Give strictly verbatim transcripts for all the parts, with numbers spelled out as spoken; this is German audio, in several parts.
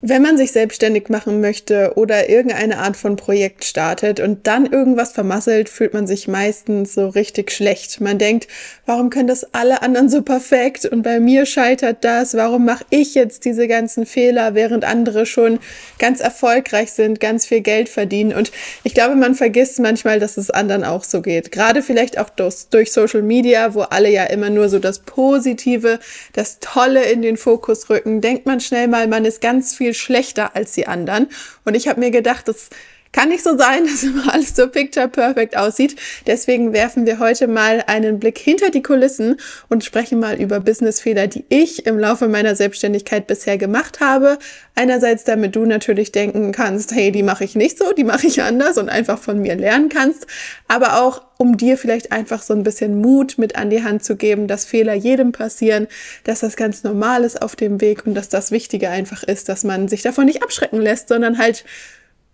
Wenn man sich selbstständig machen möchte oder irgendeine Art von Projekt startet und dann irgendwas vermasselt, fühlt man sich meistens so richtig schlecht. Man denkt, warum können das alle anderen so perfekt und bei mir scheitert das? Warum mache ich jetzt diese ganzen Fehler, während andere schon ganz erfolgreich sind, ganz viel Geld verdienen? Und ich glaube, man vergisst manchmal, dass es anderen auch so geht. Gerade vielleicht auch durch Social Media, wo alle ja immer nur so das Positive, das Tolle in den Fokus rücken, denkt man schnell mal, man ist ganz viel schlechter als die anderen. Und ich habe mir gedacht, das kann nicht so sein, dass immer alles so picture perfect aussieht. Deswegen werfen wir heute mal einen Blick hinter die Kulissen und sprechen mal über Businessfehler, die ich im Laufe meiner Selbstständigkeit bisher gemacht habe. Einerseits, damit du natürlich denken kannst, hey, die mache ich nicht so, die mache ich anders und einfach von mir lernen kannst. Aber auch, um dir vielleicht einfach so ein bisschen Mut mit an die Hand zu geben, dass Fehler jedem passieren, dass das ganz normal ist auf dem Weg und dass das Wichtige einfach ist, dass man sich davon nicht abschrecken lässt, sondern halt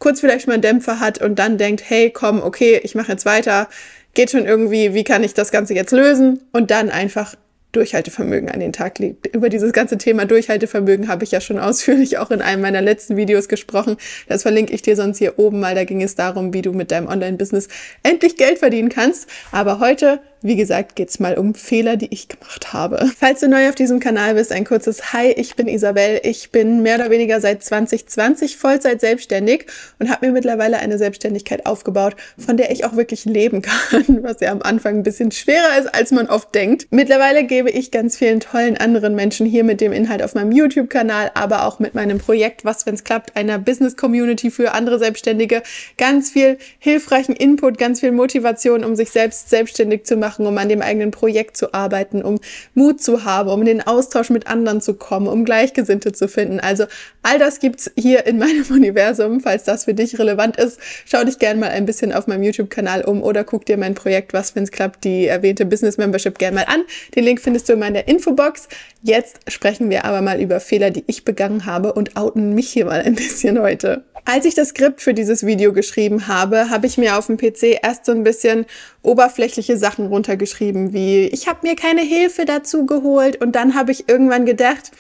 kurz vielleicht mal einen Dämpfer hat und dann denkt, hey, komm, okay, ich mache jetzt weiter, geht schon irgendwie, wie kann ich das Ganze jetzt lösen? Und dann einfach Durchhaltevermögen an den Tag legt. Über dieses ganze Thema Durchhaltevermögen habe ich ja schon ausführlich auch in einem meiner letzten Videos gesprochen. Das verlinke ich dir sonst hier oben mal. Da ging es darum, wie du mit deinem Online-Business endlich Geld verdienen kannst. Aber heute, wie gesagt, geht's mal um Fehler, die ich gemacht habe. Falls du neu auf diesem Kanal bist, ein kurzes Hi, ich bin Isabelle. Ich bin mehr oder weniger seit zwanzig zwanzig Vollzeit selbstständig und habe mir mittlerweile eine Selbstständigkeit aufgebaut, von der ich auch wirklich leben kann, was ja am Anfang ein bisschen schwerer ist, als man oft denkt. Mittlerweile gebe ich ganz vielen tollen anderen Menschen hier mit dem Inhalt auf meinem YouTube-Kanal, aber auch mit meinem Projekt Was, wenn es klappt, einer Business-Community für andere Selbstständige, ganz viel hilfreichen Input, ganz viel Motivation, um sich selbst selbstständig zu machen, um an dem eigenen Projekt zu arbeiten, um Mut zu haben, um in den Austausch mit anderen zu kommen, um Gleichgesinnte zu finden. Also all das gibt's hier in meinem Universum. Falls das für dich relevant ist, schau dich gerne mal ein bisschen auf meinem YouTube-Kanal um oder guck dir mein Projekt Was, wenn es klappt, die erwähnte Business Membership gerne mal an. Den Link findest du in meiner Infobox. Jetzt sprechen wir aber mal über Fehler, die ich begangen habe und outen mich hier mal ein bisschen heute. Als ich das Skript für dieses Video geschrieben habe, habe ich mir auf dem P C erst so ein bisschen oberflächliche Sachen runtergeschrieben, wie ich habe mir keine Hilfe dazu geholt und dann habe ich irgendwann gedacht,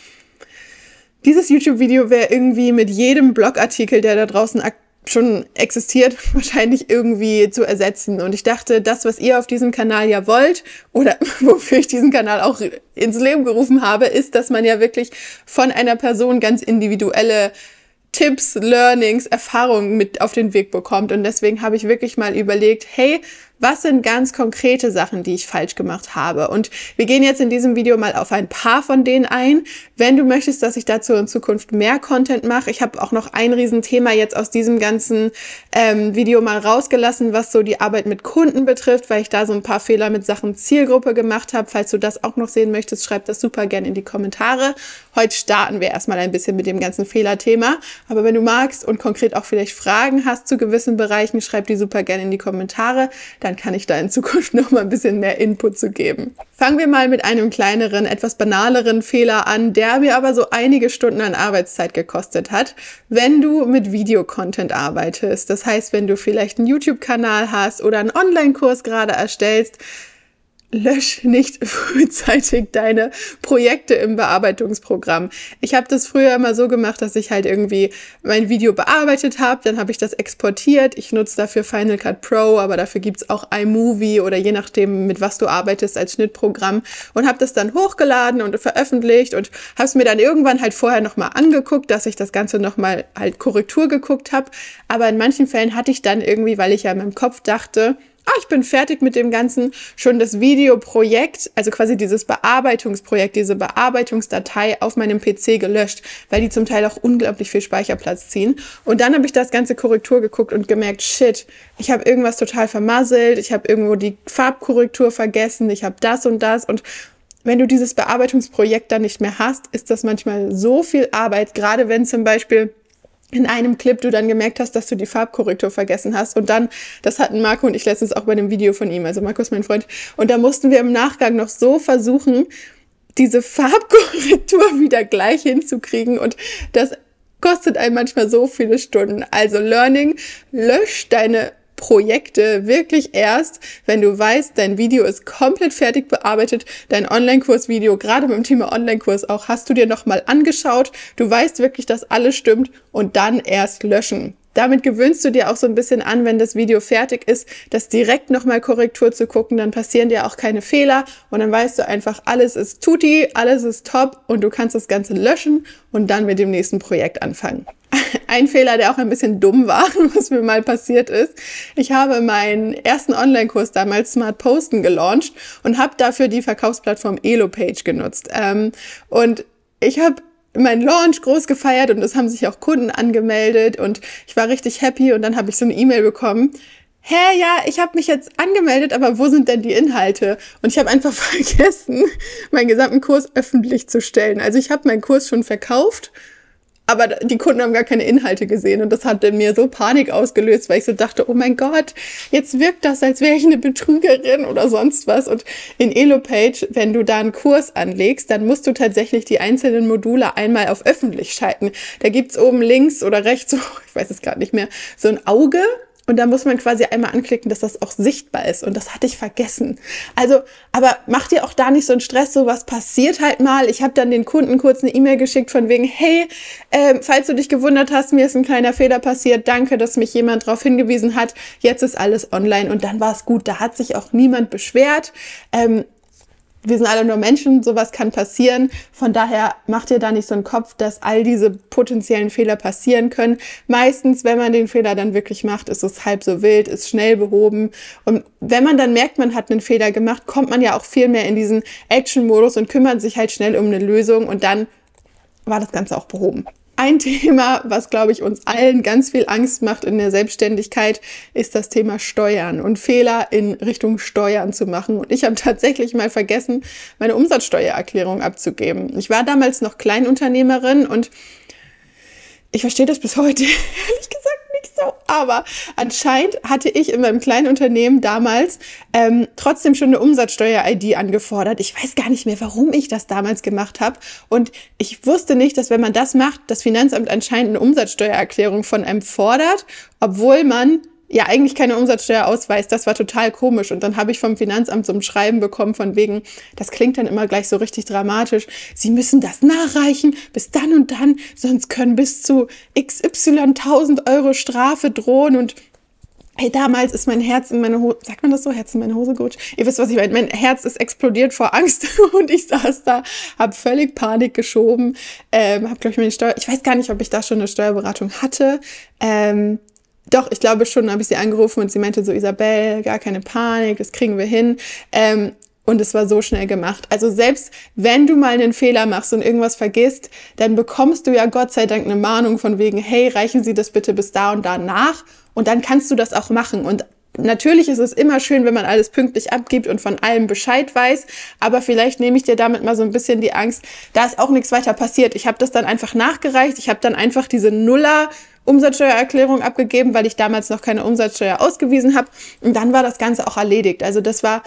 dieses YouTube-Video wäre irgendwie mit jedem Blogartikel, der da draußen schon existiert, wahrscheinlich irgendwie zu ersetzen. Und ich dachte, das, was ihr auf diesem Kanal ja wollt oder wofür ich diesen Kanal auch ins Leben gerufen habe, ist, dass man ja wirklich von einer Person ganz individuelle Tipps, Learnings, Erfahrungen mit auf den Weg bekommt. Und deswegen habe ich wirklich mal überlegt, hey, was sind ganz konkrete Sachen, die ich falsch gemacht habe? Und wir gehen jetzt in diesem Video mal auf ein paar von denen ein. Wenn du möchtest, dass ich dazu in Zukunft mehr Content mache, ich habe auch noch ein Riesenthema jetzt aus diesem ganzen ähm, Video mal rausgelassen, was so die Arbeit mit Kunden betrifft, weil ich da so ein paar Fehler mit Sachen Zielgruppe gemacht habe. Falls du das auch noch sehen möchtest, schreib das super gerne in die Kommentare. Heute starten wir erstmal ein bisschen mit dem ganzen Fehlerthema. Aber wenn du magst und konkret auch vielleicht Fragen hast zu gewissen Bereichen, schreib die super gerne in die Kommentare. Dann kann ich da in Zukunft noch mal ein bisschen mehr Input zu geben. Fangen wir mal mit einem kleineren, etwas banaleren Fehler an, der mir aber so einige Stunden an Arbeitszeit gekostet hat. Wenn du mit Videocontent arbeitest, das heißt, wenn du vielleicht einen YouTube-Kanal hast oder einen Online-Kurs gerade erstellst, lösch nicht frühzeitig deine Projekte im Bearbeitungsprogramm. Ich habe das früher immer so gemacht, dass ich halt irgendwie mein Video bearbeitet habe, dann habe ich das exportiert. Ich nutze dafür Final Cut Pro, aber dafür gibt es auch iMovie oder je nachdem, mit was du arbeitest als Schnittprogramm, und habe das dann hochgeladen und veröffentlicht und habe es mir dann irgendwann halt vorher nochmal angeguckt, dass ich das Ganze nochmal halt Korrektur geguckt habe. Aber in manchen Fällen hatte ich dann irgendwie, weil ich ja in meinem Kopf dachte, ah, ich bin fertig mit dem Ganzen, schon das Videoprojekt, also quasi dieses Bearbeitungsprojekt, diese Bearbeitungsdatei auf meinem P C gelöscht, weil die zum Teil auch unglaublich viel Speicherplatz ziehen. Und dann habe ich das ganze Korrektur geguckt und gemerkt, shit, ich habe irgendwas total vermasselt, ich habe irgendwo die Farbkorrektur vergessen, ich habe das und das. Und wenn du dieses Bearbeitungsprojekt dann nicht mehr hast, ist das manchmal so viel Arbeit, gerade wenn zum Beispiel in einem Clip du dann gemerkt hast, dass du die Farbkorrektur vergessen hast. Und dann, das hatten Marco und ich letztens auch bei einem Video von ihm, also Marco ist mein Freund, und da mussten wir im Nachgang noch so versuchen, diese Farbkorrektur wieder gleich hinzukriegen, und das kostet einem manchmal so viele Stunden. Also Learning, lösch deine Projekte wirklich erst, wenn du weißt, dein Video ist komplett fertig bearbeitet, dein Online-Kurs-Video, gerade beim Thema Online-Kurs auch, hast du dir nochmal angeschaut, du weißt wirklich, dass alles stimmt und dann erst löschen. Damit gewöhnst du dir auch so ein bisschen an, wenn das Video fertig ist, das direkt nochmal Korrektur zu gucken, dann passieren dir auch keine Fehler und dann weißt du einfach, alles ist tutti, alles ist top und du kannst das Ganze löschen und dann mit dem nächsten Projekt anfangen. Ein Fehler, der auch ein bisschen dumm war, was mir mal passiert ist. Ich habe meinen ersten Online-Kurs damals Smart Posten gelauncht und habe dafür die Verkaufsplattform EloPage genutzt. Und ich habe mein Launch groß gefeiert und es haben sich auch Kunden angemeldet und ich war richtig happy und dann habe ich so eine E-Mail bekommen. Hä, ja, ich habe mich jetzt angemeldet, aber wo sind denn die Inhalte? Und ich habe einfach vergessen, meinen gesamten Kurs öffentlich zu stellen. Also ich habe meinen Kurs schon verkauft, aber die Kunden haben gar keine Inhalte gesehen und das hat in mir so Panik ausgelöst, weil ich so dachte, oh mein Gott, jetzt wirkt das, als wäre ich eine Betrügerin oder sonst was. Und in EloPage, wenn du da einen Kurs anlegst, dann musst du tatsächlich die einzelnen Module einmal auf öffentlich schalten. Da gibt's oben links oder rechts, ich weiß es gerade nicht mehr, so ein Auge. Und da muss man quasi einmal anklicken, dass das auch sichtbar ist. Und das hatte ich vergessen. Also, aber mach dir auch da nicht so einen Stress, so was passiert halt mal. Ich habe dann den Kunden kurz eine E-Mail geschickt von wegen, hey, äh, falls du dich gewundert hast, mir ist ein kleiner Fehler passiert. Danke, dass mich jemand darauf hingewiesen hat. Jetzt ist alles online und dann war es gut. Da hat sich auch niemand beschwert. Ähm, Wir sind alle nur Menschen, sowas kann passieren. Von daher macht ihr da nicht so einen Kopf, dass all diese potenziellen Fehler passieren können. Meistens, wenn man den Fehler dann wirklich macht, ist es halb so wild, ist schnell behoben. Und wenn man dann merkt, man hat einen Fehler gemacht, kommt man ja auch viel mehr in diesen Action-Modus und kümmert sich halt schnell um eine Lösung und dann war das Ganze auch behoben. Ein Thema, was, glaube ich, uns allen ganz viel Angst macht in der Selbstständigkeit, ist das Thema Steuern und Fehler in Richtung Steuern zu machen. Und ich habe tatsächlich mal vergessen, meine Umsatzsteuererklärung abzugeben. Ich war damals noch Kleinunternehmerin und ich verstehe das bis heute, ehrlich gesagt. So, aber anscheinend hatte ich in meinem kleinen Unternehmen damals ähm, trotzdem schon eine Umsatzsteuer-I D angefordert. Ich weiß gar nicht mehr, warum ich das damals gemacht habe. Und ich wusste nicht, dass wenn man das macht, das Finanzamt anscheinend eine Umsatzsteuererklärung von einem fordert, obwohl man ja eigentlich keine Umsatzsteuer ausweist. Das war total komisch. Und dann habe ich vom Finanzamt so ein Schreiben bekommen von wegen, das klingt dann immer gleich so richtig dramatisch, Sie müssen das nachreichen bis dann und dann, sonst können bis zu X Y tausend Euro Strafe drohen. Und hey, damals ist mein Herz in meine Hose, sagt man das so, Herz in meine Hose gerutscht? Ihr wisst, was ich meine, mein Herz ist explodiert vor Angst und ich saß da, habe völlig Panik geschoben, ähm, habe, glaube ich, meine Steuer, ich weiß gar nicht, ob ich da schon eine Steuerberatung hatte, ähm, Doch, ich glaube schon, habe ich sie angerufen und sie meinte so, Isabelle, gar keine Panik, das kriegen wir hin. Ähm, und es war so schnell gemacht. Also selbst wenn du mal einen Fehler machst und irgendwas vergisst, dann bekommst du ja Gott sei Dank eine Mahnung von wegen, hey, reichen Sie das bitte bis da und da nach. Und dann kannst du das auch machen. Und natürlich ist es immer schön, wenn man alles pünktlich abgibt und von allem Bescheid weiß, aber vielleicht nehme ich dir damit mal so ein bisschen die Angst, da ist auch nichts weiter passiert. Ich habe das dann einfach nachgereicht, ich habe dann einfach diese Nuller-Umsatzsteuererklärung abgegeben, weil ich damals noch keine Umsatzsteuer ausgewiesen habe und dann war das Ganze auch erledigt. Also das war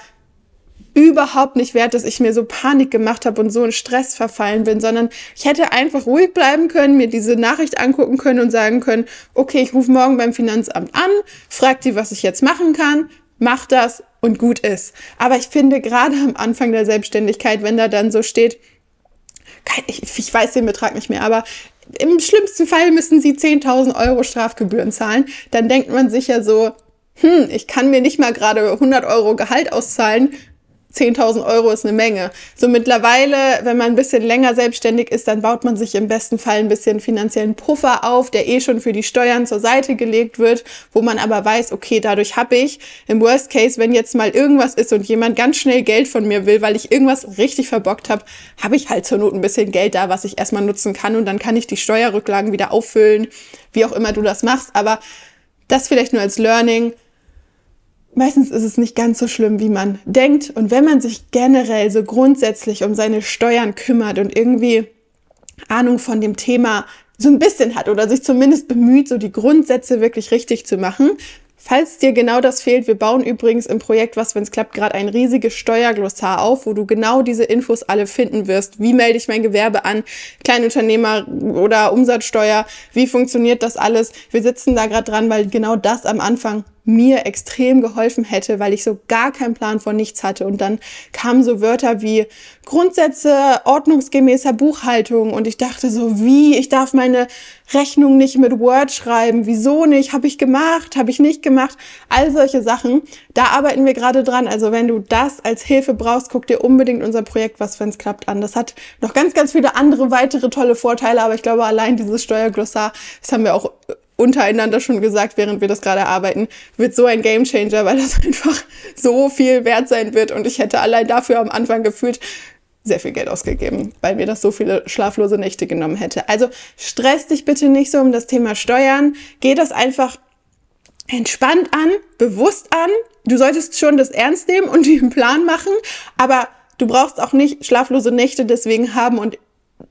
überhaupt nicht wert, dass ich mir so Panik gemacht habe und so in Stress verfallen bin, sondern ich hätte einfach ruhig bleiben können, mir diese Nachricht angucken können und sagen können, okay, ich rufe morgen beim Finanzamt an, frag die, was ich jetzt machen kann, mach das und gut ist. Aber ich finde gerade am Anfang der Selbstständigkeit, wenn da dann so steht, ich, ich weiß den Betrag nicht mehr, aber im schlimmsten Fall müssen Sie zehntausend Euro Strafgebühren zahlen, dann denkt man sich ja so, hm, ich kann mir nicht mal gerade hundert Euro Gehalt auszahlen, zehntausend Euro ist eine Menge. So mittlerweile, wenn man ein bisschen länger selbstständig ist, dann baut man sich im besten Fall ein bisschen finanziellen Puffer auf, der eh schon für die Steuern zur Seite gelegt wird, wo man aber weiß, okay, dadurch habe ich im Worst Case, wenn jetzt mal irgendwas ist und jemand ganz schnell Geld von mir will, weil ich irgendwas richtig verbockt habe, habe ich halt zur Not ein bisschen Geld da, was ich erstmal nutzen kann und dann kann ich die Steuerrücklagen wieder auffüllen, wie auch immer du das machst, aber das vielleicht nur als Learning. Meistens ist es nicht ganz so schlimm, wie man denkt. Und wenn man sich generell so grundsätzlich um seine Steuern kümmert und irgendwie Ahnung von dem Thema so ein bisschen hat oder sich zumindest bemüht, so die Grundsätze wirklich richtig zu machen. Falls dir genau das fehlt, wir bauen übrigens im Projekt Was, wenn es klappt, gerade ein riesiges Steuerglossar auf, wo du genau diese Infos alle finden wirst. Wie melde ich mein Gewerbe an? Kleinunternehmer oder Umsatzsteuer? Wie funktioniert das alles? Wir sitzen da gerade dran, weil genau das am Anfang mir extrem geholfen hätte, weil ich so gar keinen Plan von nichts hatte. Und dann kamen so Wörter wie Grundsätze ordnungsgemäßer Buchhaltung und ich dachte so, wie, ich darf meine Rechnung nicht mit Word schreiben, wieso nicht, habe ich gemacht, habe ich nicht gemacht, all solche Sachen. Da arbeiten wir gerade dran, also wenn du das als Hilfe brauchst, guck dir unbedingt unser Projekt Was, wenn es klappt an. Das hat noch ganz, ganz viele andere weitere tolle Vorteile, aber ich glaube allein dieses Steuerglossar, das haben wir auch untereinander schon gesagt, während wir das gerade arbeiten, wird so ein Gamechanger, weil das einfach so viel wert sein wird und ich hätte allein dafür am Anfang gefühlt sehr viel Geld ausgegeben, weil mir das so viele schlaflose Nächte genommen hätte. Also stress dich bitte nicht so um das Thema Steuern, geh das einfach entspannt an, bewusst an. Du solltest schon das ernst nehmen und dir einen Plan machen, aber du brauchst auch nicht schlaflose Nächte deswegen haben und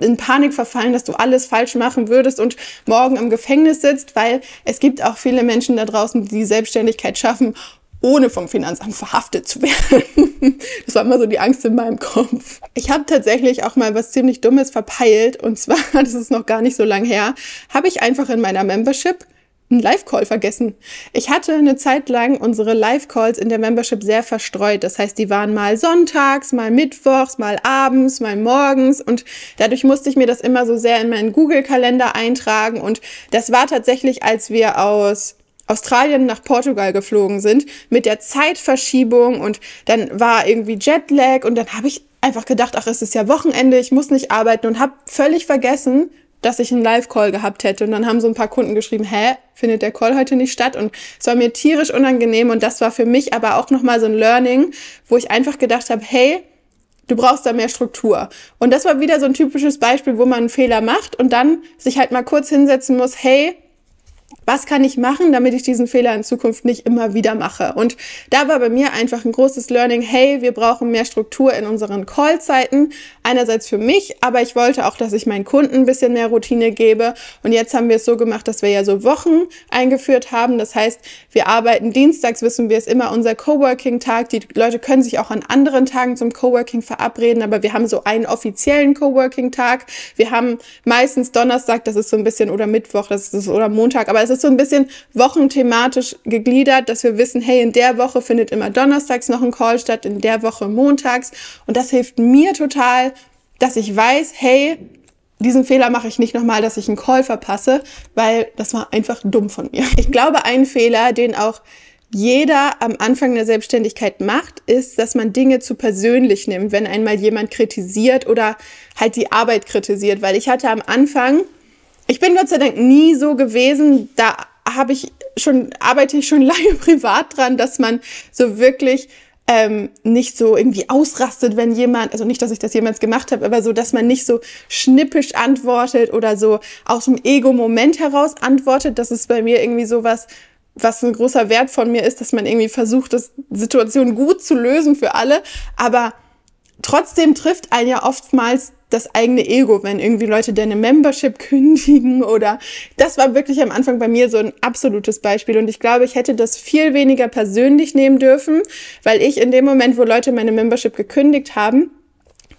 in Panik verfallen, dass du alles falsch machen würdest und morgen im Gefängnis sitzt, weil es gibt auch viele Menschen da draußen, die die Selbstständigkeit schaffen, ohne vom Finanzamt verhaftet zu werden. Das war immer so die Angst in meinem Kopf. Ich habe tatsächlich auch mal was ziemlich Dummes verpeilt und zwar, das ist noch gar nicht so lang her, habe ich einfach in meiner Membership einen Live-Call vergessen. Ich hatte eine Zeit lang unsere Live-Calls in der Membership sehr verstreut. Das heißt, die waren mal sonntags, mal mittwochs, mal abends, mal morgens und dadurch musste ich mir das immer so sehr in meinen Google-Kalender eintragen und das war tatsächlich, als wir aus Australien nach Portugal geflogen sind, mit der Zeitverschiebung und dann war irgendwie Jetlag und dann habe ich einfach gedacht, ach, es ist ja Wochenende, ich muss nicht arbeiten und habe völlig vergessen, dass ich einen Live-Call gehabt hätte. Und dann haben so ein paar Kunden geschrieben, hä, findet der Call heute nicht statt? Und es war mir tierisch unangenehm und das war für mich aber auch nochmal so ein Learning, wo ich einfach gedacht habe, hey, du brauchst da mehr Struktur. Und das war wieder so ein typisches Beispiel, wo man einen Fehler macht und dann sich halt mal kurz hinsetzen muss, hey, was kann ich machen, damit ich diesen Fehler in Zukunft nicht immer wieder mache? Und da war bei mir einfach ein großes Learning, hey, wir brauchen mehr Struktur in unseren Callzeiten. Einerseits für mich, aber ich wollte auch, dass ich meinen Kunden ein bisschen mehr Routine gebe. Und jetzt haben wir es so gemacht, dass wir ja so Wochen eingeführt haben. Das heißt, wir arbeiten dienstags, wissen wir es immer, unser Coworking-Tag. Die Leute können sich auch an anderen Tagen zum Coworking verabreden, aber wir haben so einen offiziellen Coworking-Tag. Wir haben meistens Donnerstag, das ist so ein bisschen, oder Mittwoch, das ist oder Montag, aber es ist so ein bisschen wochenthematisch gegliedert, dass wir wissen, hey, in der Woche findet immer donnerstags noch ein Call statt, in der Woche montags. Und das hilft mir total, dass ich weiß, hey, diesen Fehler mache ich nicht nochmal, dass ich einen Call verpasse, weil das war einfach dumm von mir. Ich glaube, ein Fehler, den auch jeder am Anfang der Selbstständigkeit macht, ist, dass man Dinge zu persönlich nimmt, wenn einmal jemand kritisiert oder halt die Arbeit kritisiert. Weil ich hatte am Anfang... Ich bin Gott sei Dank nie so gewesen, da habe ich schon, arbeite ich schon lange privat dran, dass man so wirklich ähm, nicht so irgendwie ausrastet, wenn jemand, also nicht, dass ich das jemals gemacht habe, aber so, dass man nicht so schnippisch antwortet oder so aus dem Ego-Moment heraus antwortet. Das ist bei mir irgendwie sowas, was ein großer Wert von mir ist, dass man irgendwie versucht, das Situation gut zu lösen für alle, aber trotzdem trifft einen ja oftmals das eigene Ego, wenn irgendwie Leute deine Membership kündigen oder das war wirklich am Anfang bei mir so ein absolutes Beispiel und ich glaube, ich hätte das viel weniger persönlich nehmen dürfen, weil ich in dem Moment, wo Leute meine Membership gekündigt haben,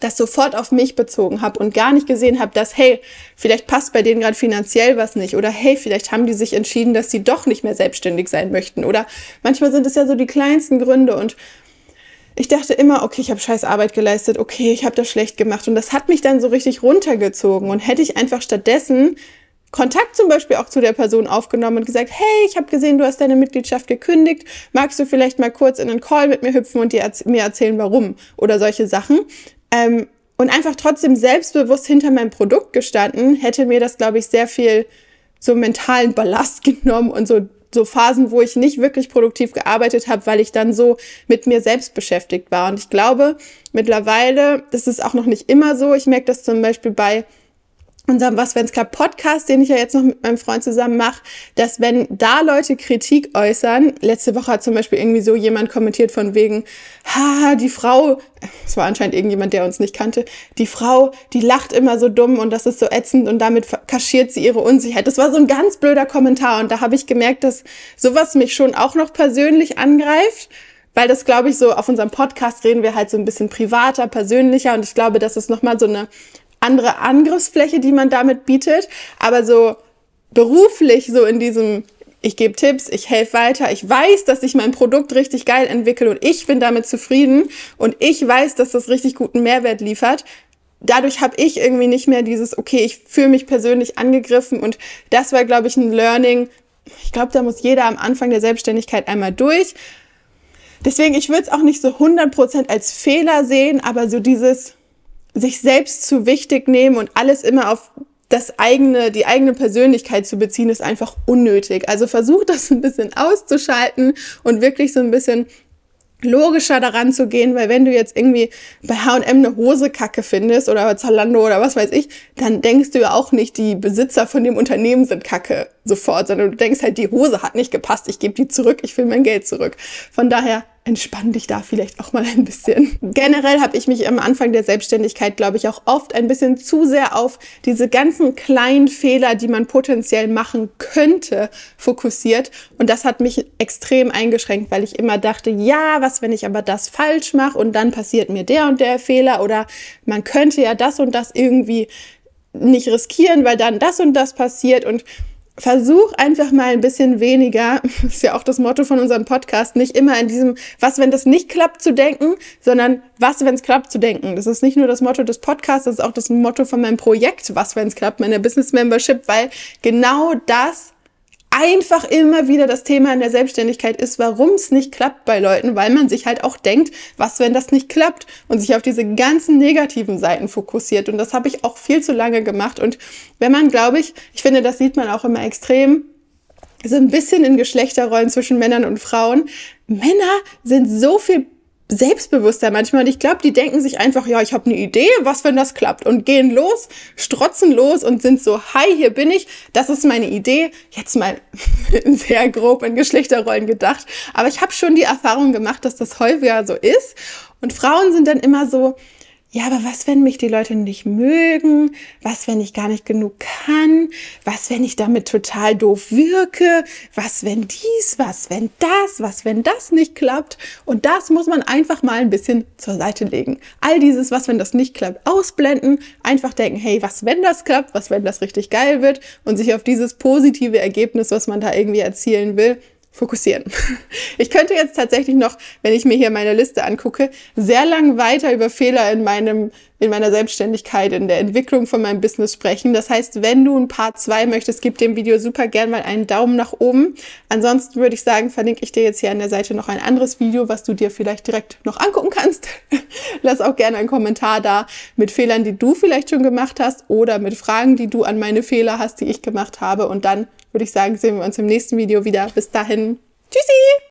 das sofort auf mich bezogen habe und gar nicht gesehen habe, dass, hey, vielleicht passt bei denen gerade finanziell was nicht oder hey, vielleicht haben die sich entschieden, dass sie doch nicht mehr selbstständig sein möchten oder manchmal sind es ja so die kleinsten Gründe und ich dachte immer, okay, ich habe scheiß Arbeit geleistet, okay, ich habe das schlecht gemacht. Und das hat mich dann so richtig runtergezogen. Und hätte ich einfach stattdessen Kontakt zum Beispiel auch zu der Person aufgenommen und gesagt, hey, ich habe gesehen, du hast deine Mitgliedschaft gekündigt. Magst du vielleicht mal kurz in einen Call mit mir hüpfen und dir mir erzählen, warum? Oder solche Sachen. Ähm, und einfach trotzdem selbstbewusst hinter meinem Produkt gestanden, hätte mir das, glaube ich, sehr viel so mentalen Ballast genommen und so So Phasen, wo ich nicht wirklich produktiv gearbeitet habe, weil ich dann so mit mir selbst beschäftigt war. Und ich glaube, mittlerweile, das ist auch noch nicht immer so, ich merke das zum Beispiel bei unserem Was, wenn es klappt Podcast, den ich ja jetzt noch mit meinem Freund zusammen mache, dass wenn da Leute Kritik äußern, letzte Woche hat zum Beispiel irgendwie so jemand kommentiert von wegen, ha, die Frau, es war anscheinend irgendjemand, der uns nicht kannte, die Frau, die lacht immer so dumm und das ist so ätzend und damit kaschiert sie ihre Unsicherheit. Das war so ein ganz blöder Kommentar und da habe ich gemerkt, dass sowas mich schon auch noch persönlich angreift, weil das, glaube ich, so auf unserem Podcast reden wir halt so ein bisschen privater, persönlicher und ich glaube, das ist nochmal so eine andere Angriffsfläche, die man damit bietet, aber so beruflich, so in diesem, Ich gebe Tipps, ich helfe weiter, ich weiß, dass ich mein Produkt richtig geil entwickle und ich bin damit zufrieden und ich weiß, dass das richtig guten Mehrwert liefert. Dadurch habe ich irgendwie nicht mehr dieses, okay, ich fühle mich persönlich angegriffen, und das war, glaube ich, ein Learning. Ich glaube, da muss jeder am Anfang der Selbstständigkeit einmal durch. Deswegen, ich würde es auch nicht so hundert Prozent als Fehler sehen, aber so dieses sich selbst zu wichtig nehmen und alles immer auf das eigene, die eigene Persönlichkeit zu beziehen, ist einfach unnötig. Also versucht das ein bisschen auszuschalten und wirklich so ein bisschen logischer daran zu gehen, weil wenn du jetzt irgendwie bei H und M eine Hose kacke findest oder bei Zalando oder was weiß ich, dann denkst du ja auch nicht, die Besitzer von dem Unternehmen sind kacke sofort, sondern du denkst halt, die Hose hat nicht gepasst, ich gebe die zurück, ich will mein Geld zurück. Von daher entspann dich da vielleicht auch mal ein bisschen. Generell habe ich mich am Anfang der Selbstständigkeit, glaube ich, auch oft ein bisschen zu sehr auf diese ganzen kleinen Fehler, die man potenziell machen könnte, fokussiert. Und das hat mich extrem eingeschränkt, weil ich immer dachte, ja, was, wenn ich aber das falsch mache und dann passiert mir der und der Fehler, oder man könnte ja das und das irgendwie nicht riskieren, weil dann das und das passiert. Und versuch einfach mal ein bisschen weniger, ist ja auch das Motto von unserem Podcast, nicht immer in diesem "was, wenn das nicht klappt" zu denken, sondern "was, wenn es klappt" zu denken. Das ist nicht nur das Motto des Podcasts, das ist auch das Motto von meinem Projekt "Was, wenn es klappt", meiner Business Membership, weil genau das einfach immer wieder das Thema in der Selbstständigkeit ist, warum es nicht klappt bei Leuten, weil man sich halt auch denkt, was, wenn das nicht klappt, und sich auf diese ganzen negativen Seiten fokussiert. Und das habe ich auch viel zu lange gemacht. Und wenn man, glaube ich, ich finde, das sieht man auch immer extrem, so ein bisschen in Geschlechterrollen zwischen Männern und Frauen. Männer sind so viel selbstbewusster manchmal, und ich glaube, die denken sich einfach, ja, ich habe eine Idee, was, wenn das klappt, und gehen los, strotzen los und sind so, hi, hier bin ich, das ist meine Idee, jetzt mal sehr grob in Geschlechterrollen gedacht, aber ich habe schon die Erfahrung gemacht, dass das häufiger so ist, und Frauen sind dann immer so, ja, aber was, wenn mich die Leute nicht mögen, was, wenn ich gar nicht genug kann, was, wenn ich damit total doof wirke, was, wenn dies, was, wenn das, was, wenn das nicht klappt, und das muss man einfach mal ein bisschen zur Seite legen. All dieses, was, wenn das nicht klappt, ausblenden, einfach denken, hey, was, wenn das klappt, was, wenn das richtig geil wird, und sich auf dieses positive Ergebnis, was man da irgendwie erzielen will, fokussieren. Ich könnte jetzt tatsächlich noch, wenn ich mir hier meine Liste angucke, sehr lang weiter über Fehler in meinem, in meiner Selbstständigkeit, in der Entwicklung von meinem Business sprechen. Das heißt, wenn du ein Part zwei möchtest, gib dem Video super gern mal einen Daumen nach oben. Ansonsten würde ich sagen, verlinke ich dir jetzt hier an der Seite noch ein anderes Video, was du dir vielleicht direkt noch angucken kannst. Lass auch gerne einen Kommentar da mit Fehlern, die du vielleicht schon gemacht hast, oder mit Fragen, die du an meine Fehler hast, die ich gemacht habe. Und dann würde ich sagen, sehen wir uns im nächsten Video wieder. Bis dahin. Tschüssi!